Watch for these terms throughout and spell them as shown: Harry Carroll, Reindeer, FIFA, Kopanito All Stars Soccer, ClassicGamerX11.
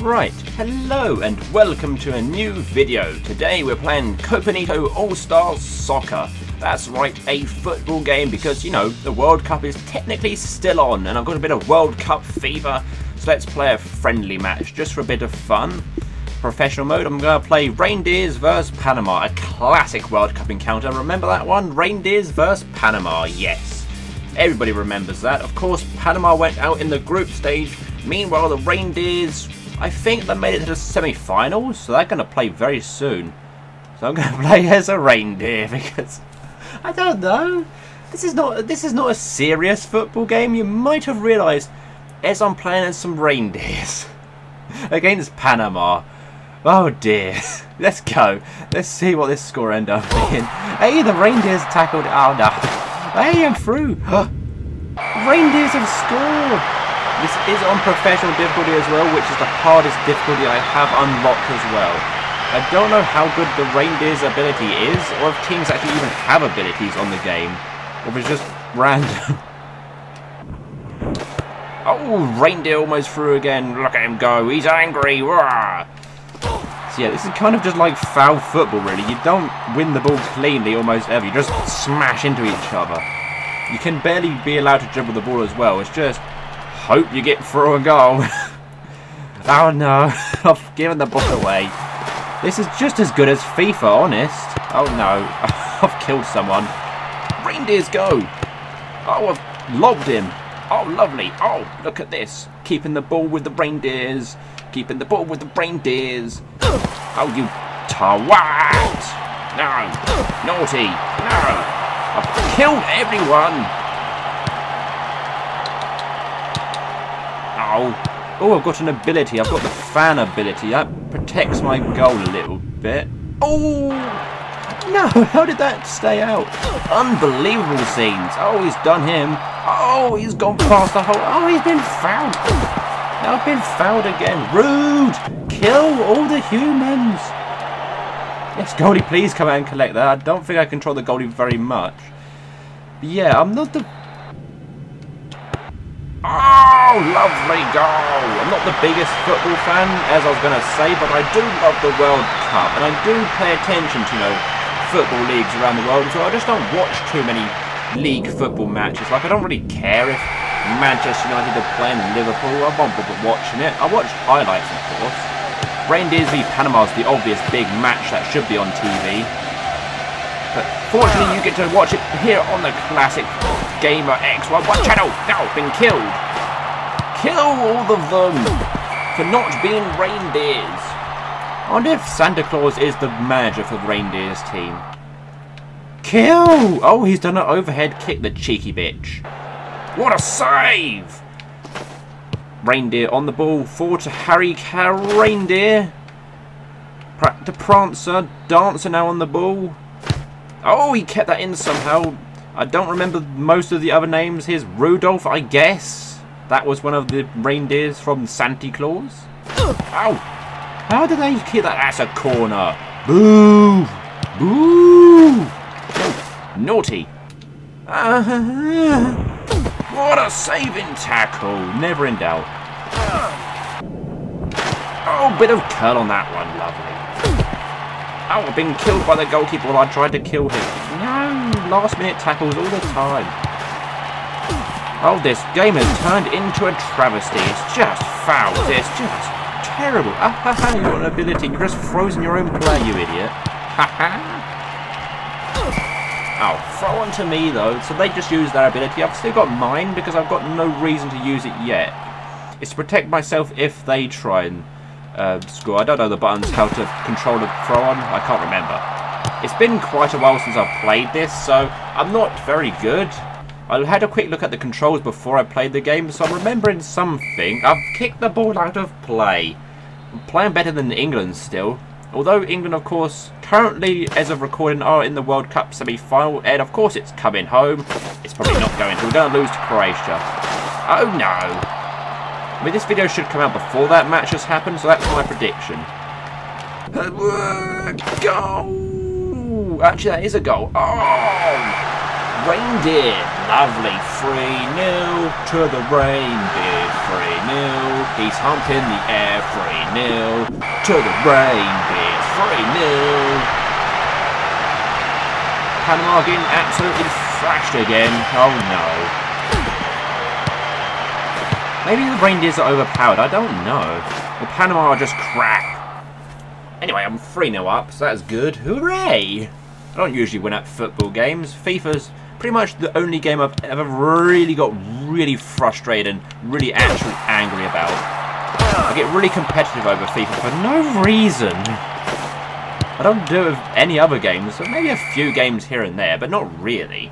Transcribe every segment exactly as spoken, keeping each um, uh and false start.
Right, hello and welcome to a new video. Today we're playing Kopanito All Stars Soccer. That's right, a football game because, you know, the World Cup is technically still on and I've got a bit of World Cup fever, so let's play a friendly match just for a bit of fun. Professional mode, I'm going to play Reindeers versus Panama, a classic World Cup encounter. Remember that one? Reindeers versus Panama, yes. Everybody remembers that. Of course, Panama went out in the group stage. Meanwhile, the Reindeers, I think they made it to the semi-finals, so they're going to play very soon. So I'm going to play as a reindeer because... I don't know. This is not this is not a serious football game. You might have realised as I'm playing as some reindeers against Panama. Oh dear. Let's go. Let's see what this score end up being. Hey, the reindeers tackled. Oh no. Hey, I'm through. Reindeers have scored. This is on professional difficulty as well, which is the hardest difficulty I have unlocked as well. I don't know how good the reindeer's ability is, or if teams actually even have abilities on the game, or if it's just random. Oh, reindeer almost threw again. Look at him go. He's angry. Rawr. So yeah, this is kind of just like foul football, really. You don't win the ball cleanly almost ever. You just smash into each other. You can barely be allowed to dribble the ball as well. It's just hope you get through and goal. Oh no, I've given the ball away. This is just as good as FIFA, honest. Oh no, I've killed someone. Reindeers go! Oh, I've lobbed him. Oh, lovely. Oh, look at this. Keeping the ball with the reindeers. Keeping the ball with the reindeers. Oh, you twat! No. Naughty. No. I've killed everyone. Oh. Oh, I've got an ability. I've got the fan ability. That protects my goal a little bit. Oh! No, how did that stay out? Unbelievable scenes. Oh, he's done him. Oh, he's gone past the hole. Oh, he's been fouled. Now I've been fouled again. Rude! Kill all the humans. Yes, goalie, please come out and collect that. I don't think I control the goalie very much. But yeah, I'm not the... Oh, lovely goal! I'm not the biggest football fan, as I was going to say, but I do love the World Cup, and I do pay attention to, you know, football leagues around the world, so I just don't watch too many league football matches. Like, I don't really care if Manchester United are playing Liverpool. I won't bother watching it. I watch highlights, of course. Reindeers v Panama is the obvious big match that should be on T V. But fortunately, you get to watch it here on the classic Gamer X one channel. Now been killed. Kill all of them for not being reindeers. I wonder if Santa Claus is the manager for the reindeers team. Kill! Oh, he's done an overhead kick, the cheeky bitch. What a save! Reindeer on the ball. Four to Harry Carroll. Reindeer. Pra to Prancer. Dancer now on the ball. Oh, he kept that in somehow. I don't remember most of the other names. Here's Rudolph, I guess. That was one of the reindeers from Santa Claus. Ow! How did they kick that? That's a corner. Boo! Boo! Naughty. Uh-huh. What a saving tackle. Never in doubt. Oh, bit of curl on that one. Lovely. Oh, I've been killed by the goalkeeper while I tried to kill him. No! Last minute tackles all the time. Oh, this game has turned into a travesty. It's just foul. It's just terrible. Ah, ha, ha, you got an ability. You've just frozen your own player, you idiot. Ha ha. Oh, throw on to me, though. So they just use their ability. I've still got mine because I've got no reason to use it yet. It's to protect myself if they try and uh, score. I don't know the buttons how to control the throw on. I can't remember. It's been quite a while since I've played this, so I'm not very good. I had a quick look at the controls before I played the game, so I'm remembering something. I've kicked the ball out of play. I'm playing better than England still. Although England, of course, currently, as of recording, are in the World Cup semi-final. And, of course, it's coming home. It's probably not going to. We're going to lose to Croatia. Oh, no. I mean, this video should come out before that match has happened, so that's my prediction. Goal! Actually, that is a goal. Oh! Reindeer. Lovely. three nil to the Reindeer. three nil. He's humping the air. three nil to the Reindeer. three nil. Panama getting absolutely thrashed again. Oh no. Maybe the Reindeers are overpowered. I don't know. The Panama are just crap. Anyway, I'm three nil up, so that's good. Hooray! I don't usually win at football games. FIFA's pretty much the only game I've ever really got really frustrated and really actually angry about. I get really competitive over FIFA for no reason. I don't do it with any other games, so maybe a few games here and there, but not really.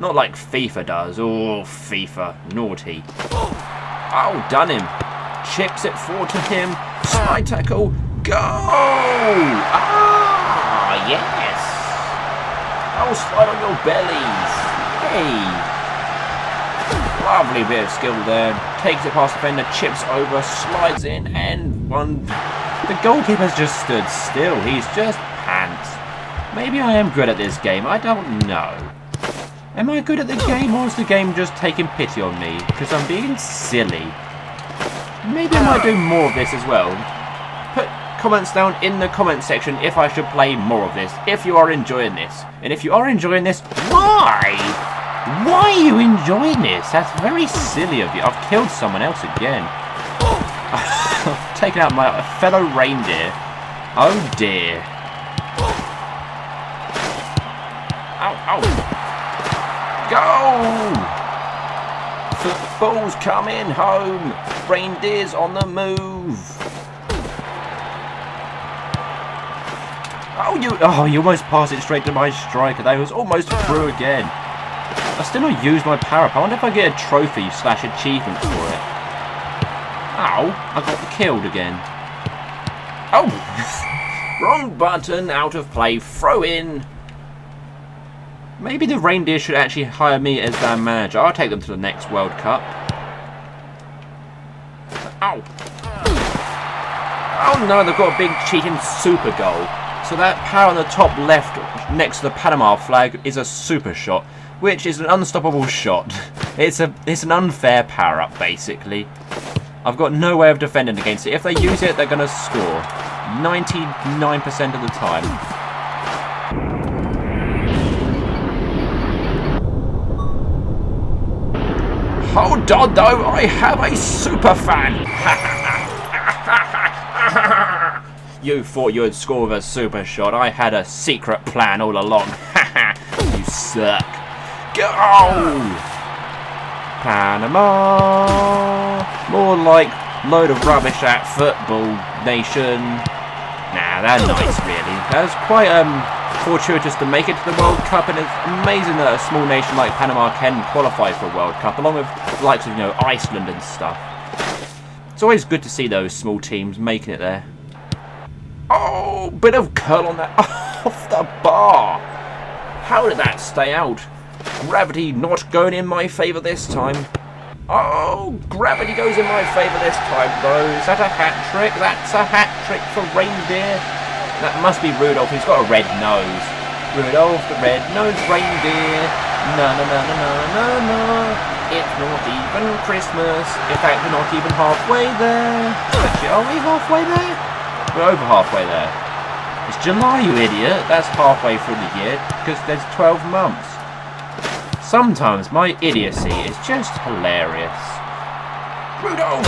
Not like FIFA does. Oh, FIFA. Naughty. Oh, done him. Chips it forward to him. Slide tackle. Goal! Ah, yes. Oh, slide on your bellies. Hey. Lovely bit of skill there. Takes it past the defender, chips over, slides in, and one... The goalkeeper's just stood still. He's just pants. Maybe I am good at this game. I don't know. Am I good at the game, or is the game just taking pity on me? Because I'm being silly. Maybe I might do more of this as well. Put comments down in the comment section if I should play more of this. If you are enjoying this. And if you are enjoying this, why? Why are you enjoying this? That's very silly of you. I've killed someone else again. I've taken out my fellow reindeer. Oh dear. Ow, ow. Goal! Football's coming home. Reindeer's on the move. Oh, you oh, you almost passed it straight to my striker. That was almost through again. I still not used my power-up. I wonder if I get a trophy slash achievement for it. Ow, I got killed again. Oh! Wrong button, out of play, throw in. Maybe the Reindeer should actually hire me as their manager. I'll take them to the next World Cup. Ow! Oh no, they've got a big cheating super goal. So that power on the top left next to the Panama flag is a super shot, which is an unstoppable shot. It's a it's an unfair power-up, basically. I've got no way of defending against it. If they use it, they're going to score. ninety-nine percent of the time. Hold on, though. I have a super fan. You thought you would score with a super shot. I had a secret plan all along. You suck. Go! Panama, more like load of rubbish at football nation. Nah, that's nice really. That's quite um fortuitous to make it to the World Cup, and it's amazing that a small nation like Panama can qualify for a World Cup, along with the likes of, you know, Iceland and stuff. It's always good to see those small teams making it there. Oh, bit of curl on that off the bar. How did that stay out? Gravity not going in my favour this time. Oh, gravity goes in my favour this time, though. Is that a hat-trick? That's a hat-trick for Reindeer. That must be Rudolph. He's got a red nose. Rudolph the red-nosed reindeer. Na-na-na-na-na-na-na. It's not even Christmas. In fact, we're not even halfway there. Actually, are we halfway there? We're over halfway there. It's July, you idiot. That's halfway through the year, because there's twelve months. Sometimes my idiocy is just hilarious. Rudolph!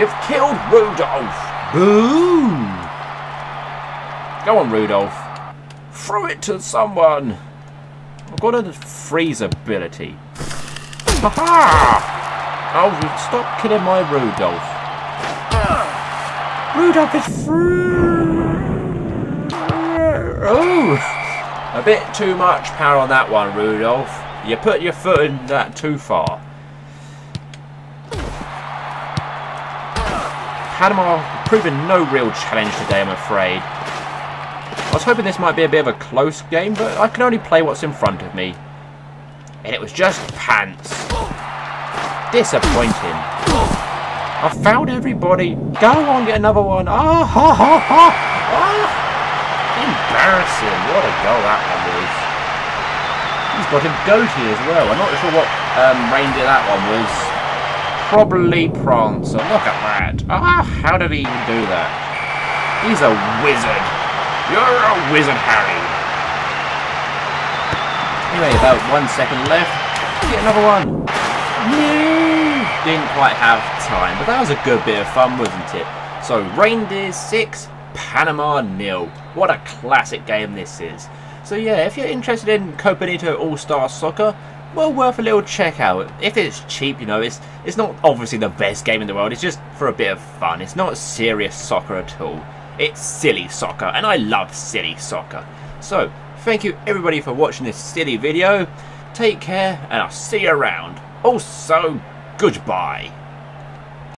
You've killed Rudolph! Boo! Go on, Rudolph. Throw it to someone! I've got a freeze ability. Ha-ha! Oh, stop killing my Rudolph. Rudolph is free! Oh! A bit too much power on that one, Rudolph. You put your foot in that too far. Panama proving no real challenge today, I'm afraid. I was hoping this might be a bit of a close game, but I can only play what's in front of me. And it was just pants. Disappointing. I fouled everybody. Go on, get another one. Ah, ha, ha, ha. Ah. Embarrassing. What a goal that one was. He's got a goatee as well. I'm not sure what um, reindeer that one was. Probably Prancer. Look at that. Ah, how did he even do that? He's a wizard. You're a wizard, Harry. Anyway, about one second left. Get another one. Didn't quite have time, but that was a good bit of fun, wasn't it? So, Reindeer six, Panama nil. What a classic game this is. So yeah, if you're interested in Kopanito All Stars Soccer, well worth a little check out. If it's cheap, you know, it's it's not obviously the best game in the world. It's just for a bit of fun. It's not serious soccer at all. It's silly soccer, and I love silly soccer. So thank you everybody for watching this silly video. Take care, and I'll see you around. Also, goodbye.